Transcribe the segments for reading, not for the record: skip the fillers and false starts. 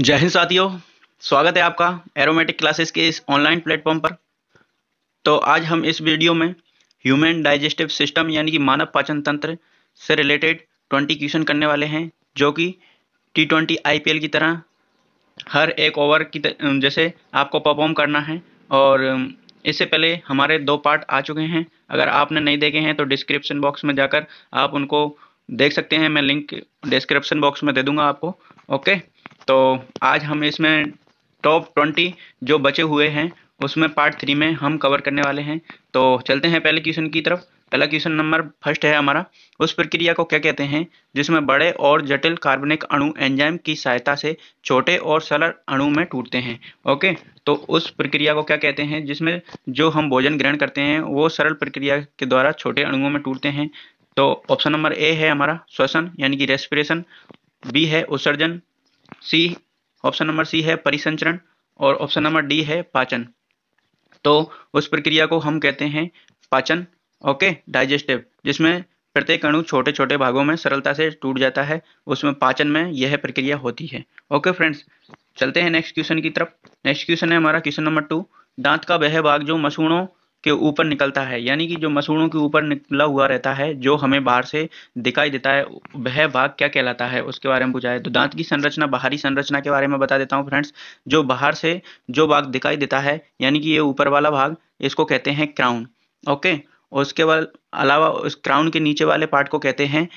जय हिंद साथियों, स्वागत है आपका एरोमेटिक क्लासेस के इस ऑनलाइन प्लेटफॉर्म पर। तो आज हम इस वीडियो में ह्यूमन डाइजेस्टिव सिस्टम यानी कि मानव पाचन तंत्र से रिलेटेड 20 क्वेश्चन करने वाले हैं, जो कि T20 IPL की तरह हर एक ओवर की जैसे आपको परफॉर्म करना है। और इससे पहले हमारे दो पार्ट आ चुके हैं, अगर आपने नहीं देखे हैं तो डिस्क्रिप्शन बॉक्स में जाकर आप उनको देख सकते हैं। मैं लिंक डिस्क्रिप्शन बॉक्स में दे दूंगा आपको। ओके, तो आज हम इसमें टॉप 20 जो बचे हुए हैं उसमें पार्ट 3 में हम कवर करने वाले हैं। तो चलते हैं पहले क्वेश्चन की तरफ। पहला क्वेश्चन नंबर 1 है हमारा, उस प्रक्रिया को क्या कहते हैं जिसमें बड़े और जटिल कार्बनिक अणु एंजाइम की सहायता से छोटे और सरल अणु में टूटते हैं। ओके, तो उस प्रक्रिया को क्या कहते हैं जिसमें जो हम भोजन ग्रहण करते हैं वो सरल प्रक्रिया के द्वारा छोटे अणुओं में टूटते हैं। तो ऑप्शन नंबर ए है हमारा श्वसन यानी कि रेस्पिरेशन, बी है उत्सर्जन, सी ऑप्शन नंबर सी है परिसंचरण और ऑप्शन नंबर डी है पाचन। तो उस प्रक्रिया को हम कहते हैं पाचन। ओके, डाइजेस्टिव जिसमें प्रत्येक अणु छोटे छोटे भागों में सरलता से टूट जाता है, उसमें पाचन में यह प्रक्रिया होती है। ओके फ्रेंड्स, चलते हैं नेक्स्ट क्वेश्चन की तरफ। नेक्स्ट क्वेश्चन है हमारा क्वेश्चन नंबर 2, दांत का वह भाग जो मसूड़ों के ऊपर निकलता है यानी कि जो मसूड़ों के ऊपर निकला हुआ रहता है जो हमें बाहर से दिखाई देता है वह भाग क्या कहलाता है, उसके बारे में पूछा है। तो दांत की संरचना, बाहरी संरचना के बारे में बता देता हूं फ्रेंड्स। जो बाहर से जो भाग दिखाई देता है यानी कि ये ऊपर वाला भाग, इसको कहते हैं क्राउन। ओके, उसके अलावा उस क्राउन के नीचे वाले पार्ट को कहते हैं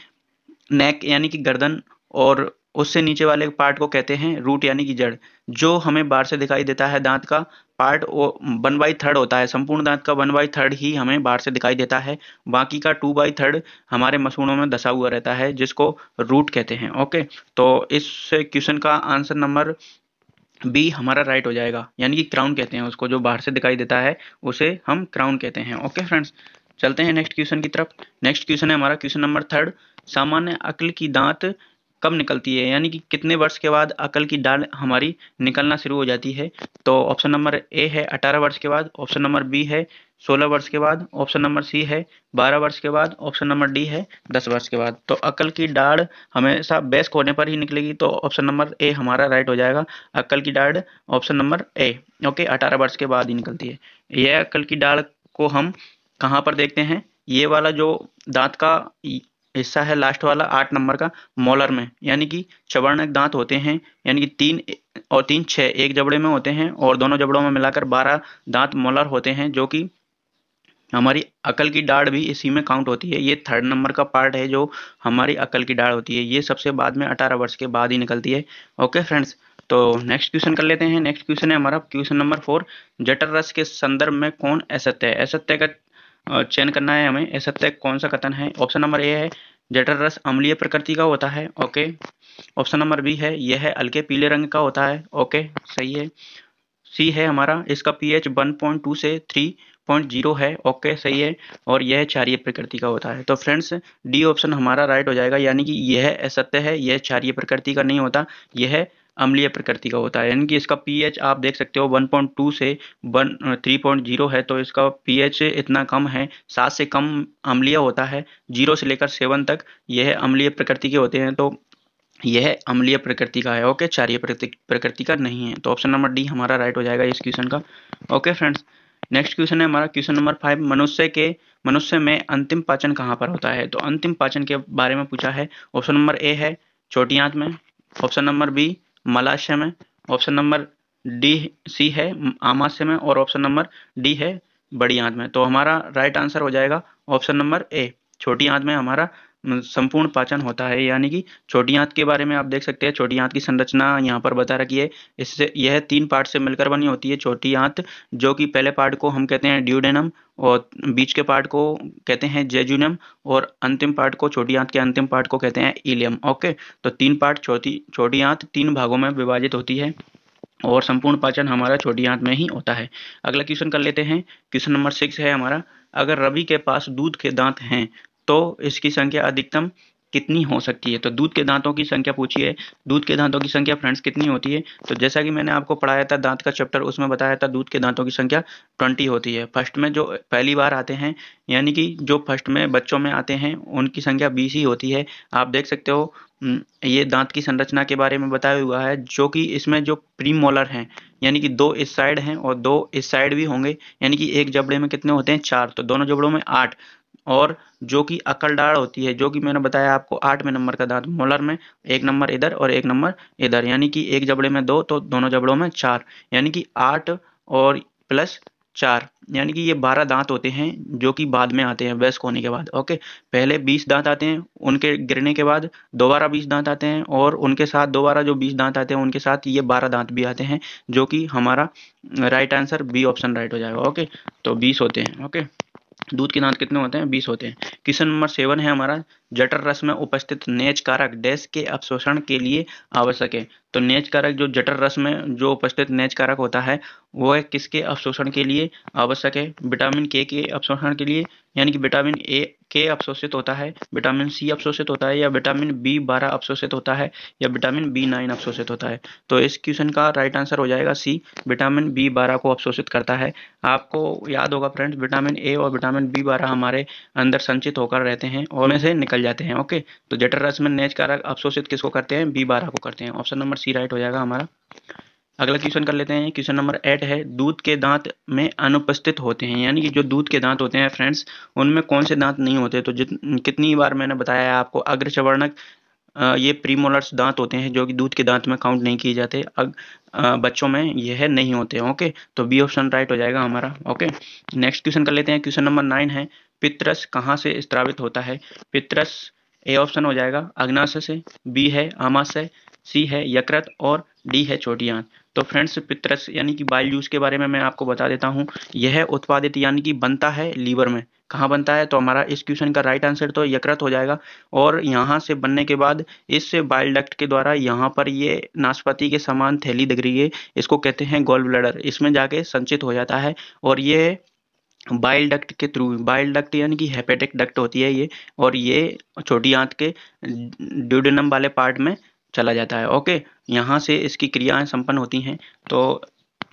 नेक यानी कि गर्दन, और उससे नीचे वाले पार्ट को कहते हैं रूट यानी कि जड़। जो हमें बाहर से दिखाई देता है दांत का पार्ट वो 1/3 होता है, संपूर्ण दांत का 1/3 ही हमें बाहर से दिखाई देता है, बाकी का 2/3 हमारे मसूड़ों में धंसा हुआ रहता है जिसको रूट कहते हैं। ओके, तो इस क्वेश्चन का आंसर नंबर बी हमारा राइट हो जाएगा, यानी कि क्राउन कहते हैं उसको, जो बाहर से दिखाई देता है उसे हम क्राउन कहते हैं। ओके फ्रेंड्स, चलते हैं नेक्स्ट क्वेश्चन की तरफ। नेक्स्ट क्वेश्चन है हमारा क्वेश्चन नंबर 3, सामान्य अक्ल की दांत कब निकलती है यानी कि कितने वर्ष के बाद अकल की डाल हमारी निकलना शुरू हो जाती है। तो ऑप्शन नंबर ए है 18 वर्ष के बाद, ऑप्शन नंबर बी है 16 वर्ष के बाद, ऑप्शन नंबर सी है 12 वर्ष के बाद, ऑप्शन नंबर डी है 10 वर्ष के बाद। तो अकल की डाढ़ हमेशा वयस्क होने पर ही निकलेगी, तो ऑप्शन नंबर ए हमारा राइट हो जाएगा। अकल की डाढ़ ऑप्शन नंबर ए, ओके, 18 वर्ष के बाद ही निकलती है। यह अकल की डाढ़ को हम कहाँ पर देखते हैं, ये वाला जो दांत का हिस्सा है लास्ट वाला 8 नंबर का, मोलर में यानी कि चवर्णक दांत होते हैं, यानी कि 3 और 3 6 एक जबड़े में होते हैं और दोनों जबड़ों में मिलाकर 12 दांत मोलर होते हैं, जो कि हमारी अकल की डाढ़ भी इसी में काउंट होती है। ये 3rd नंबर का पार्ट है जो हमारी अकल की डाढ़ होती है, ये सबसे बाद में 18 वर्ष के बाद ही निकलती है। ओके फ्रेंड्स, तो नेक्स्ट क्वेश्चन कर लेते हैं। नेक्स्ट क्वेश्चन है हमारा क्वेश्चन नंबर 4, जठर रस के संदर्भ में कौन असत्य है, असत्य का चयन करना है हमें, असत्य कौन सा कथन है। ऑप्शन नंबर ए है जठर रस अम्लीय प्रकृति का होता है। ओके, ऑप्शन नंबर बी है यह है हल्के पीले रंग का होता है। ओके, सही है। सी है हमारा इसका pH 1.2 से 3.0 है। ओके, सही है। और यह क्षारीय प्रकृति का होता है। तो फ्रेंड्स डी ऑप्शन हमारा राइट हो जाएगा, यानी कि यह असत्य है, यह क्षारीय प्रकृति का नहीं होता, यह अम्लीय प्रकृति का होता है। यानी कि इसका pH आप देख सकते हो 1.2 से 3.0 है, तो इसका pH इतना कम है, 7 से कम अम्लीय होता है, 0 से लेकर 7 तक यह अम्लीय प्रकृति के होते हैं, तो यह अम्लीय प्रकृति का है। ओके, क्षारीय प्रकृति का नहीं है। तो ऑप्शन नंबर डी हमारा राइट हो जाएगा इस क्वेश्चन का। ओके फ्रेंड्स, नेक्स्ट क्वेश्चन है हमारा क्वेश्चन नंबर 5, मनुष्य में अंतिम पाचन कहाँ पर होता है। तो अंतिम पाचन के बारे में पूछा है। ऑप्शन नंबर ए है छोटी आंत में, ऑप्शन नंबर बी मलाशय में, ऑप्शन नंबर डी सी है आमाशय में और ऑप्शन नंबर डी है बड़ी आंत में। तो हमारा राइट आंसर हो जाएगा ऑप्शन नंबर ए, छोटी आंत में हमारा संपूर्ण पाचन होता है। यानी कि छोटी आंत के बारे में आप देख सकते हैं, छोटी आंत की संरचना यहाँ पर बता रखी है। इससे यह 3 पार्ट से मिलकर बनी होती है छोटी आंत, जो कि पहले पार्ट को हम कहते हैं ड्यूडेनम और बीच के पार्ट को कहते हैं जेजुनम और अंतिम पार्ट को, छोटी आंत के अंतिम पार्ट को कहते हैं इलियम। ओके, तो 3 पार्ट छोटी आंत 3 भागों में विभाजित होती है और संपूर्ण पाचन हमारा छोटी आंत में ही होता है। अगला क्वेश्चन कर लेते हैं। क्वेश्चन नंबर 6 है हमारा, अगर रवि के पास दूध के दांत हैं तो इसकी संख्या अधिकतम कितनी हो सकती है। तो दूध के दांतों की संख्या पूछी है, दूध के दांतों की संख्या फ्रेंड्स कितनी होती है? तो जैसा कि मैंने आपको पढ़ाया था दांत का चैप्टर, उसमें बताया था दूध के दांतों की संख्या 20 होती है। फर्स्ट में जो पहली बार आते हैं यानी कि जो फर्स्ट में बच्चों में आते हैं उनकी संख्या 20 ही होती है। आप देख सकते हो ये दांत की संरचना के बारे में बताया हुआ है, जो कि इसमें जो प्रीमोलर हैं यानी कि 2 इस साइड हैं और 2 इस साइड भी होंगे, यानी कि एक जबड़े में कितने होते हैं 4, तो दोनों जबड़ों में 8, और जो कि अकलडाड़ होती है जो कि मैंने बताया आपको 8वें नंबर का दांत, मोलर में 1 नंबर इधर और 1 नंबर इधर, यानी कि एक जबड़े में 2 तो दोनों जबड़ों में 4, यानी कि 8 और प्लस 4, यानी कि ये 12 दांत होते हैं जो कि बाद में आते हैं वयस्क होने के बाद। ओके, पहले 20 दांत आते हैं, उनके गिरने के बाद दोबारा 20 दांत आते हैं, और उनके साथ दोबारा जो 20 दांत आते हैं उनके साथ ये 12 दांत भी आते हैं, जो कि हमारा right answer B option right हो जाएगा। ओके, तो 20 होते हैं। ओके, दूध के दांत कितने होते हैं? 20 होते हैं। क्वेश्चन नंबर 7 है हमारा, जठर रस में उपस्थित नेच कारक डैश के अपशोषण के लिए आवश्यक है। तो नेच कारक जो जठर रस में जो उपस्थित नेच कारक होता है वो है किसके अपशोषण के लिए आवश्यक है? विटामिन के अपशोषण के लिए, यानी कि विटामिन ए के अपशोषित होता है, विटामिन सी अपशोषित होता है, या विटामिन B12 अपशोषित होता है, या विटामिन B9 अपशोषित होता है। तो इस क्वेश्चन का राइट आंसर हो जाएगा सी, विटामिन B12 को अपशोषित करता है। आपको याद होगा फ्रेंड्स, विटामिन ए और विटामिन B12 हमारे अंदर संचित होकर रहते हैं और में से निकल जाते हैं। ओके, तो जठर रस में नेच कारक अपशोषित किसको करते हैं? B12 को करते हैं। ऑप्शन नंबर सी राइट हो जाएगा हमारा। अगला क्वेश्चन कर लेते हैं, क्वेश्चन नंबर 8 है, दूध के दांत में अनुपस्थित होते हैं, यानी कि जो दूध के दांत होते हैं फ्रेंड्स उनमें कौन से दांत नहीं होते? तो कितनी बार मैंने बताया है आपको, अग्रचवर्णक ये प्रीमोलर्स दांत होते हैं जो कि दूध के दांत में काउंट नहीं किए जाते, बच्चों में यह नहीं होते। ओके, तो बी ऑप्शन राइट हो जाएगा हमारा। ओके, नेक्स्ट क्वेश्चन कर लेते हैं, क्वेश्चन नंबर 9 है, पित्तरस कहाँ से स्त्रावित होता है? पित्तरस ए ऑप्शन हो जाएगा अग्नाशय से, बी है आमाशय, सी है यकृत, और डी है छोटी आंत। तो फ्रेंड्स पित्तरस यानी कि बाइल जूस के बारे में मैं आपको बता देता हूं, यह उत्पादित यानी कि बनता है लीवर में। कहां बनता है? तो हमारा इस क्वेश्चन का राइट आंसर तो यकृत हो जाएगा, और यहां से बनने के बाद इससे बाइल डक्ट के द्वारा यहां पर ये नाशपाती के समान थैली दिख रही है, इसको कहते हैं गॉल ब्लैडर, इसमें जाके संचित हो जाता है, और ये बाइल डक्ट के थ्रू, बाइल डक्ट यानी कि हेपेटिक डक्ट होती है ये, और ये छोटी आंत के ड्यूडेनम वाले पार्ट में चला जाता है। ओके, यहाँ से इसकी क्रियाएं संपन्न होती हैं। तो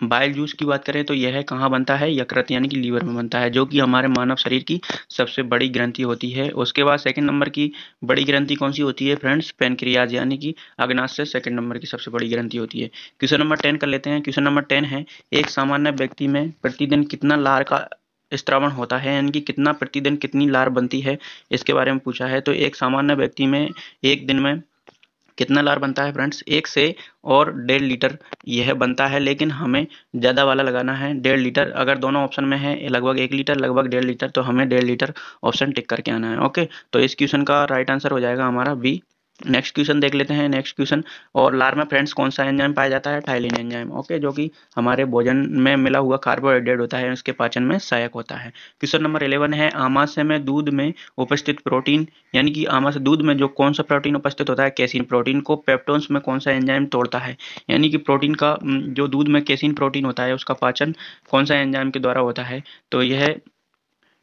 बाइल जूस की बात करें तो यह कहाँ बनता है? यकृत यानी कि लीवर में बनता है, जो कि हमारे मानव शरीर की सबसे बड़ी ग्रंथि होती है। उसके बाद सेकंड नंबर की बड़ी ग्रंथि कौन सी होती है फ्रेंड्स? पेनक्रियाज यानी कि अग्नाशय सेकंड नंबर की सबसे बड़ी ग्रंथि होती है। क्वेश्चन नंबर 10 कर लेते हैं, क्वेश्चन नंबर 10 है, एक सामान्य व्यक्ति में प्रतिदिन कितना लार का स्त्रावण होता है, यानी कि कितना प्रतिदिन कितनी लार बनती है, इसके बारे में पूछा है। तो एक सामान्य व्यक्ति में एक दिन में कितना लार बनता है फ्रेंड्स? 1 से और 1.5 लीटर यह बनता है, लेकिन हमें ज़्यादा वाला लगाना है 1.5 लीटर। अगर दोनों ऑप्शन में है लगभग 1 लीटर लगभग 1.5 लीटर, तो हमें 1.5 लीटर ऑप्शन टिक करके आना है। ओके, तो इस क्वेश्चन का राइट आंसर हो जाएगा हमारा बी। नेक्स्ट क्वेश्चन देख लेते हैं, नेक्स्ट क्वेश्चन, और लार में फ्रेंड्स कौन सा एंजाइम पाया जाता है? थाइलिन एंजाइम। ओके, जो कि हमारे भोजन में मिला हुआ कार्बोहाइड्रेट होता है, उसके पाचन में सहायक होता है। क्वेश्चन नंबर 11 है, आमाशय में दूध में उपस्थित प्रोटीन, यानी कि आमाशय दूध में जो कौन सा प्रोटीन उपस्थित होता है? कैसीन प्रोटीन को पेप्टोन्स में कौन सा एंजाइम तोड़ता है, यानी कि प्रोटीन का जो दूध में कैसीन प्रोटीन होता है उसका पाचन कौन सा एंजाइम के द्वारा होता है? तो यह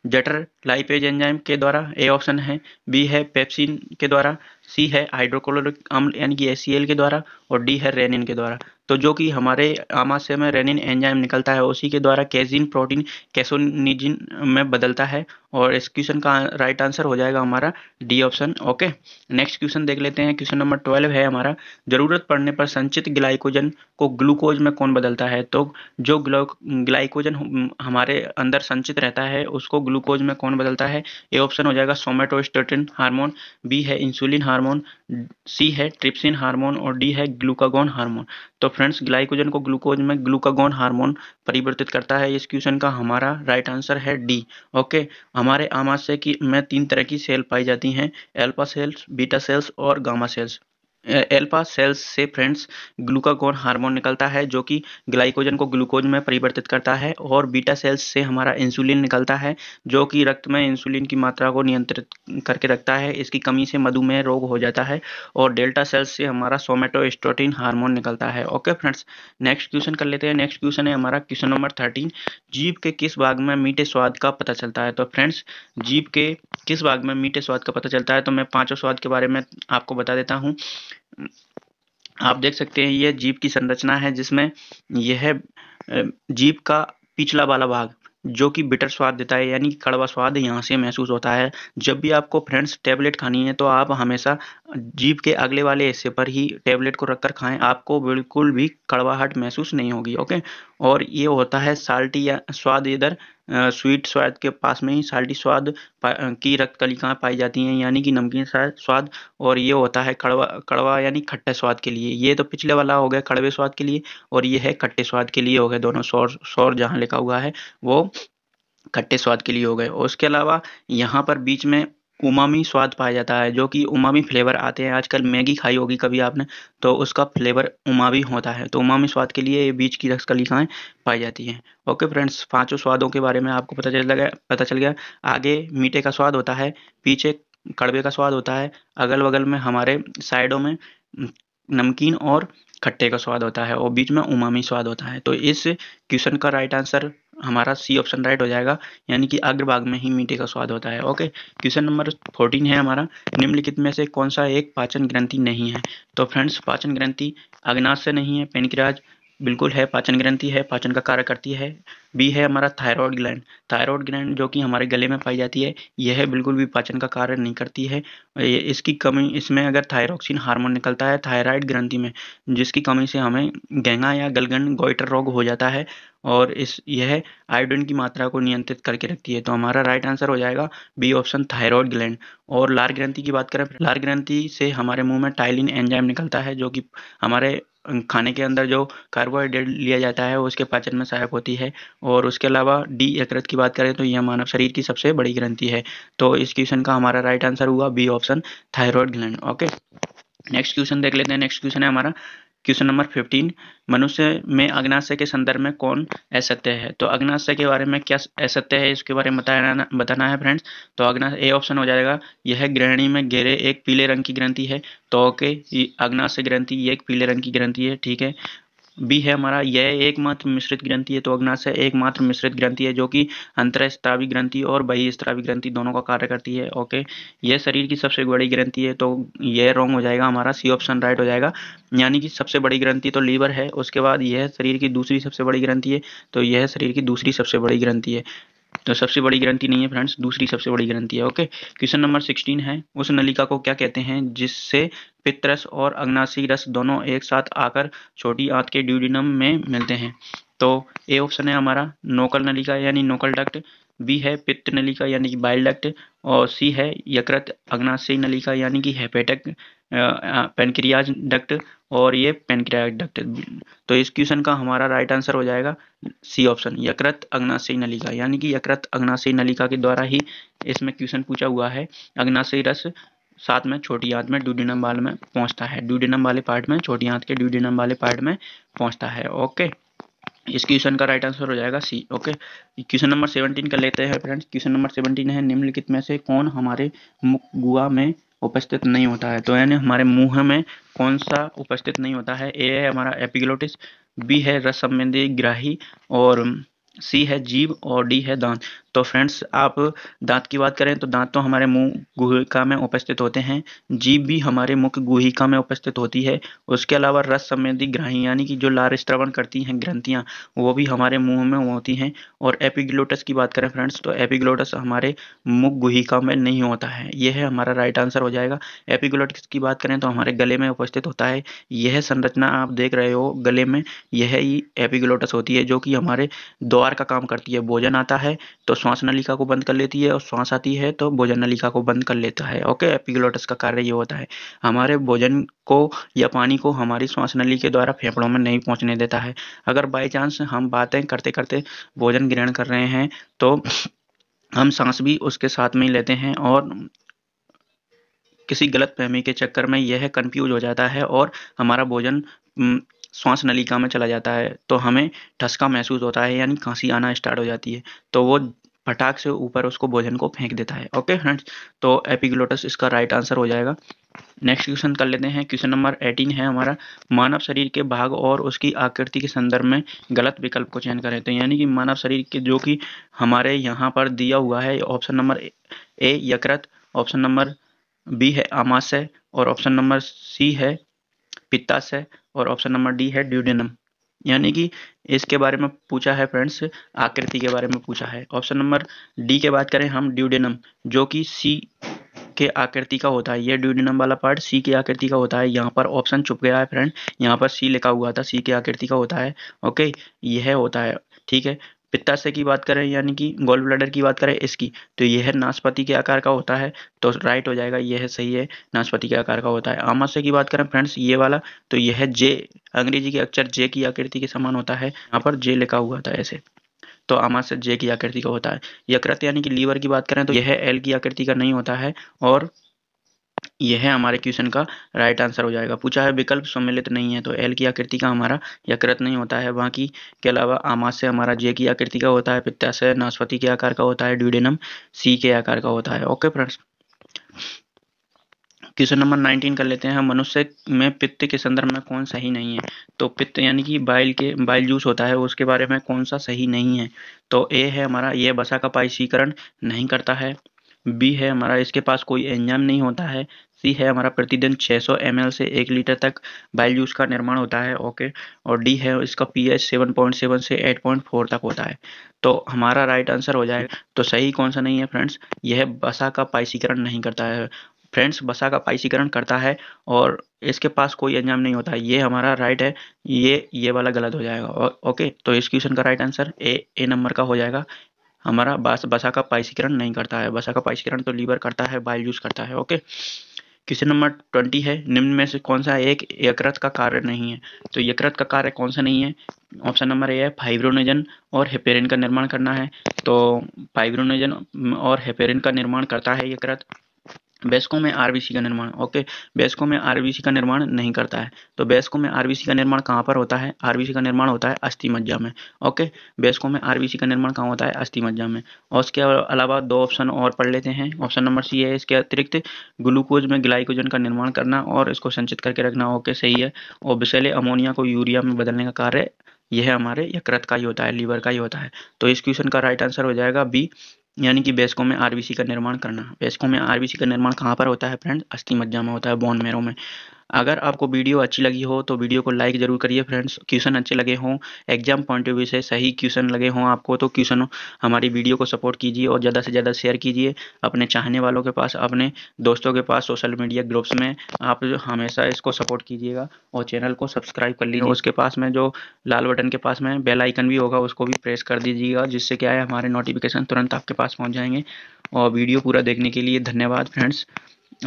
जठर लाइपेज एंजाइम के द्वारा ए ऑप्शन है, बी है पेप्सिन के द्वारा, सी है हाइड्रोक्लोरिक अम्ल यानी कि HCl के द्वारा, और डी है रेनिन के द्वारा। तो जो कि हमारे आमाशय में रेनिन एंजाइम निकलता है उसी के द्वारा कैसिन प्रोटीन कैसोनिजिन में बदलता है, और इस क्वेश्चन का राइट आंसर हो जाएगा हमारा D option. Okay, next question देख लेते हैं, क्वेश्चन नंबर 12 है हमारा, जरूरत पड़ने पर संचित ग्लाइकोजन को ग्लूकोज में कौन बदलता है? तो जो ग्लाइकोजन हमारे अंदर संचित रहता है उसको ग्लूकोज में कौन बदलता है? ए ऑप्शन हो जाएगा सोमैटोस्टेटिन हार्मोन, बी है इंसुलिन हार्मोन, सी है ट्रिप्सिन हार्मोन, और डी है ग्लूकागॉन हार्मोन। तो फ्रेंड्स ग्लाइकोजन को ग्लूकोज में ग्लूकागॉन हार्मोन परिवर्तित करता है। इस क्वेश्चन का हमारा राइट आंसर है डी। ओके, हमारे आमाशय में 3 तरह की सेल पाई जाती हैं, अल्फा सेल्स, बीटा सेल्स और गामा सेल्स। अल्फा सेल्स से फ्रेंड्स ग्लूकागोन हार्मोन निकलता है जो कि ग्लाइकोजन को ग्लूकोज में परिवर्तित करता है, और बीटा सेल्स से हमारा इंसुलिन निकलता है जो कि रक्त में इंसुलिन की मात्रा को नियंत्रित करके रखता है, इसकी कमी से मधुमेह रोग हो जाता है, और डेल्टा सेल्स से हमारा सोमेटोस्ट्रोटिन हार्मोन निकलता है। ओके फ्रेंड्स, नेक्स्ट क्वेश्चन कर लेते हैं। नेक्स्ट क्वेश्चन है हमारा क्वेश्चन नंबर 13, जीभ के किस भाग में मीठे स्वाद का पता चलता है? तो फ्रेंड्स, जीभ के किस भाग में मीठे स्वाद का पता चलता है, तो मैं पांचों स्वाद के बारे में आपको बता देता हूँ। आप देख सकते हैं यह जीभ की संरचना है जिसमें यह जीभ का पिछला वाला भाग जो कि बिटर स्वाद देता है, यानी कड़वा स्वाद यहाँ से महसूस होता है। जब भी आपको फ्रेंड्स टैबलेट खानी है तो आप हमेशा जीभ के अगले वाले हिस्से पर ही टैबलेट को रखकर खाएं, आपको बिल्कुल भी कड़वाहट महसूस नहीं होगी। ओके, और ये होता है साल्टी या स्वाद, इधर स्वीट स्वाद के पास में ही साल्टी स्वाद की रक्त कलिकाएं पाई जाती हैं, यानी कि नमकीन स्वाद, और ये होता है कड़वा यानी खट्टे स्वाद के लिए। ये तो पिछले वाला हो गया कड़वे स्वाद के लिए, और ये है खट्टे स्वाद के लिए हो गए, दोनों शोर जहाँ लिखा हुआ है वो खट्टे स्वाद के लिए हो गए। और उसके अलावा यहाँ पर बीच में उमामी स्वाद पाया जाता है, जो कि उमामी फ्लेवर आते हैं। आजकल मैगी खाई होगी कभी आपने, तो उसका फ्लेवर उमामी होता है, तो उमामी स्वाद के लिए ये बीच की रक्तकलिकाएं पाई जाती हैं। ओके फ्रेंड्स, पांचों स्वादों के बारे में आपको पता चल गया। आगे मीठे का स्वाद होता है, पीछे कड़वे का स्वाद होता है, अगल बगल में हमारे साइडों में नमकीन और खट्टे का स्वाद होता है, और बीच में उमामी स्वाद होता है। तो इस क्वेश्चन का राइट आंसर हमारा सी ऑप्शन राइट हो जाएगा, यानी कि अग्रभाग में ही मीठे का स्वाद होता है। ओके, क्वेश्चन नंबर 14 है हमारा, निम्नलिखित में से कौन सा एक पाचन ग्रंथि नहीं है? तो फ्रेंड्स, पाचन ग्रंथि अग्नाशय नहीं है, पेनक्रियाज बिल्कुल है, पाचन ग्रंथि है, पाचन का कार्य करती है। बी है हमारा थायराइड ग्लैंड, थायराइड ग्लैंड जो कि हमारे गले में पाई जाती है, यह बिल्कुल भी पाचन का कार्य नहीं करती है। इसकी कमी, इसमें अगर थायरोक्सिन हार्मोन निकलता है थायराइड ग्रंथि में, जिसकी कमी से हमें गैंगा या गलगन गोइटर रोग हो जाता है, और यह आयोडीन की मात्रा को नियंत्रित करके रखती है। तो हमारा राइट आंसर हो जाएगा बी ऑप्शन, थायराइड ग्लैंड। और लार ग्रंथि की बात करें, लार ग्रंथि से हमारे मुंह में टाइलिन एंजाइम निकलता है, जो कि हमारे खाने के अंदर जो कार्बोहाइड्रेट लिया जाता है उसके पाचन में सहायक होती है। और उसके अलावा डी यकृत की बात करें तो यह मानव शरीर की सबसे बड़ी ग्रंथि है। तो इस क्वेश्चन का हमारा राइट आंसर हुआ B option, thyroid gland. Okay, next question देख लेते हैं। नेक्स्ट क्वेश्चन है हमारा क्वेश्चन नंबर 15, मनुष्य में अग्नाशय के संदर्भ में कौन असत्य है? तो अग्नाशय के बारे में क्या असत्य है, इसके बारे में बताना है फ्रेंड्स। तो अग्नाशय ए ऑप्शन हो जाएगा, यह ग्रहणी में घेरे एक पीले रंग की ग्रंथि है। तो ओके, अग्नाशय ग्रंथि ये एक पीले रंग की ग्रंथि है, ठीक है। बी है हमारा, यह एकमात्र मिश्रित ग्रंथि है। तो अग्नाशय एकमात्र मिश्रित ग्रंथि है जो कि अंतःस्रावी ग्रंथि और बहिःस्रावी ग्रंथि दोनों का कार्य करती है। ओके, यह शरीर की सबसे बड़ी ग्रंथि है, तो यह रॉन्ग हो जाएगा, हमारा सी ऑप्शन राइट हो जाएगा, यानी कि सबसे बड़ी ग्रंथि तो लीवर है। उसके बाद यह शरीर की दूसरी सबसे बड़ी ग्रंथि है, तो यह शरीर की दूसरी सबसे बड़ी ग्रंथि है, तो सबसे बड़ी ग्रंथि नहीं है फ्रेंड्स, दूसरी सबसे बड़ी ग्रंथि है। ओके, क्वेश्चन नंबर 16 है, उस नलिका को क्या कहते हैं जिससे पित्तरस और अग्नाशयी रस दोनों एक साथ आकर छोटी आंत के ड्यूोडेनम में मिलते हैं? तो ए ऑप्शन है हमारा नोकल नलिका यानी नोकल डक्ट, बी है पित्त नलिका यानी कि बाइल डक्ट, और सी है यकृत अग्नाशयी नलिका यानी कि हेपेटिक पेनक्रियाज डक्ट, और ये पेनक्रियाज डक्ट। तो इस क्वेश्चन का हमारा राइट आंसर हो जाएगा सी ऑप्शन, यकृत अग्नाशयी नलिका, यानी कि यकृत अग्नाशयी नलिका के द्वारा ही इसमें क्वेश्चन पूछा हुआ है। अग्नाशयी रस साथ में छोटी आंत में ड्यूोडेनम वाल में पहुंचता है, ड्यूोडेनम वाले पार्ट में, छोटी आंत के ड्यूोडेनम वाले पार्ट में पहुंचता है। ओके, इस क्वेश्चन का राइट आंसर हो जाएगा सी। ओके, क्वेश्चन नंबर 17 कर लेते हैं फ्रेंड्स। क्वेश्चन नंबर 17 है, निम्नलिखित में से कौन हमारे मुख गुहा में उपस्थित नहीं होता है? तो यानी हमारे मुंह में कौन सा उपस्थित नहीं होता है? ए है हमारा एपिग्लोटिस, बी है रस संबंधी ग्राही, और सी है जीभ, और डी है दांत। तो फ्रेंड्स, आप दांत की बात करें तो दांत तो हमारे मुंह गुहिका में उपस्थित होते हैं, जीभ भी हमारे मुख गुहिका में उपस्थित होती है। उसके अलावा रस संबंधी ग्राही यानी कि जो लार स्त्रवण करती हैं ग्रंथियां, वो भी हमारे मुंह में होती हैं। और एपिग्लोटस की बात करें फ्रेंड्स, तो एपिग्लोटस हमारे मुख गुहिका में नहीं होता है, यह है हमारा राइट आंसर हो जाएगा। एपिग्लोटस की बात करें तो हमारे गले में उपस्थित होता है, यह संरचना आप देख रहे हो गले में, यह ही एपिग्लोटस होती है जो कि हमारे द्वार का काम करती है। भोजन आता है तो श्वास नलिका को बंद कर लेती है, और श्वास आती है तो भोजन नलिका को बंद कर लेता है। ओके, एपिग्लोटस का कार्य ये होता है, हमारे भोजन को या पानी को हमारी श्वास नली के द्वारा फेफड़ों में नहीं पहुंचने देता है। अगर बाय चांस हम बातें करते करते भोजन ग्रहण कर रहे हैं तो हम सांस भी उसके साथ में ही लेते हैं, और किसी गलतफहमी के चक्कर में यह कंफ्यूज हो जाता है और हमारा भोजन श्वास नलिका में चला जाता है, तो हमें ठसका महसूस होता है यानी खांसी आना स्टार्ट हो जाती है, तो वो फटाक से ऊपर उसको भोजन को फेंक देता है। ओके फ्रेंड्स, तो एपिग्लोटिस इसका राइट आंसर हो जाएगा। नेक्स्ट क्वेश्चन कर लेते हैं। क्वेश्चन नंबर 18 है हमारा, मानव शरीर के भाग और उसकी आकृति के संदर्भ में गलत विकल्प को चयन करें। तो यानी कि मानव शरीर के जो कि हमारे यहाँ पर दिया हुआ है, ऑप्शन नंबर ए यकृत, ऑप्शन नंबर बी है आमाशय, और ऑप्शन नंबर सी है पित्ताशय, और ऑप्शन नंबर डी है ड्यूडेनम। यानी कि इसके बारे में पूछा है फ्रेंड्स, आकृति के बारे में पूछा है। ऑप्शन नंबर डी के बात करें हम, ड्यूडेनम जो कि सी के आकृति का होता है, ये ड्यूडेनम वाला पार्ट सी के आकृति का होता है। यहाँ पर ऑप्शन छुप गया है फ्रेंड, यहाँ पर सी लिखा हुआ था, सी के आकृति का होता है। ओके, यह होता है, ठीक है। पित्ताशय की बात करें यानी कि गॉल ब्लैडर की बात करें इसकी, तो यह नाशपाती के आकार का होता है, तो राइट हो जाएगा, यह सही है, नाशपाती के आकार का होता है। आमाशय की बात करें फ्रेंड्स, ये वाला, तो यह जे, अंग्रेजी के अक्षर जे की आकृति के समान होता है, यहाँ पर जे लिखा हुआ था ऐसे, तो आमाशय जे की आकृति का होता है। यकृत यानी कि लीवर की बात करें तो यह एल की आकृति का नहीं होता है, और यह हमारे क्वेश्चन का राइट आंसर हो जाएगा। पूछा है विकल्प सम्मिलित नहीं है, तो एल की आकृति का हमारा यकृत नहीं होता है। बाकी के अलावा आमाशय हमारा जे की आकृति का होता है, पित्ताशय नाशपाती के आकार का होता है, ड्यूडेनम सी के आकार का होता है। ओके फ्रेंड्स, क्वेश्चन नंबर 19 कर लेते हैं। मनुष्य में पित्त के संदर्भ में कौन सही नहीं है? तो पित्त यानी कि बाइल जूस होता है, उसके बारे में कौन सा सही नहीं है? तो ए है हमारा, यह वसा का पायसीकरण नहीं करता है। बी है हमारा, इसके पास कोई एंजाइम नहीं होता है। सी है हमारा, प्रतिदिन 600 ml से 1 लीटर तक बाइल जूस का निर्माण होता है। ओके, और डी है, इसका pH 7.7 से 8.4 तक होता है। तो हमारा राइट आंसर हो जाएगा। तो सही कौन सा नहीं है फ्रेंड्स? यह वसा का पायसीकरण नहीं करता है। फ्रेंड्स, वसा का पायसीकरण करता है और इसके पास कोई एंजाइम नहीं होता है, ये हमारा राइट है, ये वाला गलत हो जाएगा। ओके, तो इस क्वेश्चन का राइट आंसर ए नंबर का हो जाएगा। हमारा वसा का पायसीकरण नहीं करता है। वसा का पायसीकरण तो लीवर करता है, बाइल जूस करता है। ओके, क्वेश्चन नंबर 20 है, निम्न में से कौन सा एक यकृत का कार्य नहीं है? तो यकृत का कार्य कौन सा नहीं है? ऑप्शन नंबर ए है, फाइब्रोनेजन और हेपेरिन का निर्माण करना है। तो फाइब्रोनेजन और हेपेरिन का निर्माण करता है यकृत। वयस्कों में आरबीसी का निर्माण, ओके, वयस्कों में आरबीसी का निर्माण नहीं करता है। तो वयस्कों में आरबीसी का निर्माण कहाँ पर होता है? आरबीसी का निर्माण होता है अस्थि मज्जा में। ओके, वयस्कों में आरबीसी का निर्माण कहाँ होता है? अस्थि मज्जा में। और उसके अलावा दो ऑप्शन और पढ़ लेते हैं। ऑप्शन नंबर सी है, इसके अतिरिक्त ग्लूकोज में ग्लाइकोजन का निर्माण करना और इसको संचित करके रखना। ओके, सही है। और विषैले अमोनिया को यूरिया में बदलने का कार्य यह हमारे यकृत का ही होता है, लीवर का ही होता है। तो इस क्वेश्चन का राइट आंसर हो जाएगा बी, यानी कि वयस्कों में आरबीसी का निर्माण करना। वयस्कों में आरबीसी का निर्माण कहाँ पर होता है फ्रेंड्स? अस्थि मज्जा में होता है, बोन मैरो में। अगर आपको वीडियो अच्छी लगी हो तो वीडियो को लाइक जरूर करिए फ्रेंड्स। क्वेश्चन अच्छे लगे हों, एग्जाम पॉइंट ऑफ व्यू से सही क्वेश्चन लगे हों आपको, तो क्वेश्चन हमारी वीडियो को सपोर्ट कीजिए और ज़्यादा से ज़्यादा शेयर कीजिए अपने चाहने वालों के पास, अपने दोस्तों के पास, सोशल मीडिया ग्रुप्स में। आप हमेशा इसको सपोर्ट कीजिएगा और चैनल को सब्सक्राइब कर लीजिए। उसके पास में जो लाल बटन के पास में बेल आइकन भी होगा, उसको भी प्रेस कर दीजिएगा, जिससे क्या है, हमारे नोटिफिकेशन तुरंत आपके पास पहुँच जाएंगे। और वीडियो पूरा देखने के लिए धन्यवाद फ्रेंड्स।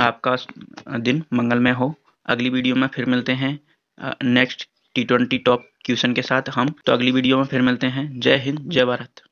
आपका दिन मंगलमय हो। अगली वीडियो में फिर मिलते हैं नेक्स्ट T20 टॉप क्वेश्चन के साथ हम। तो अगली वीडियो में फिर मिलते हैं। जय हिंद, जय भारत।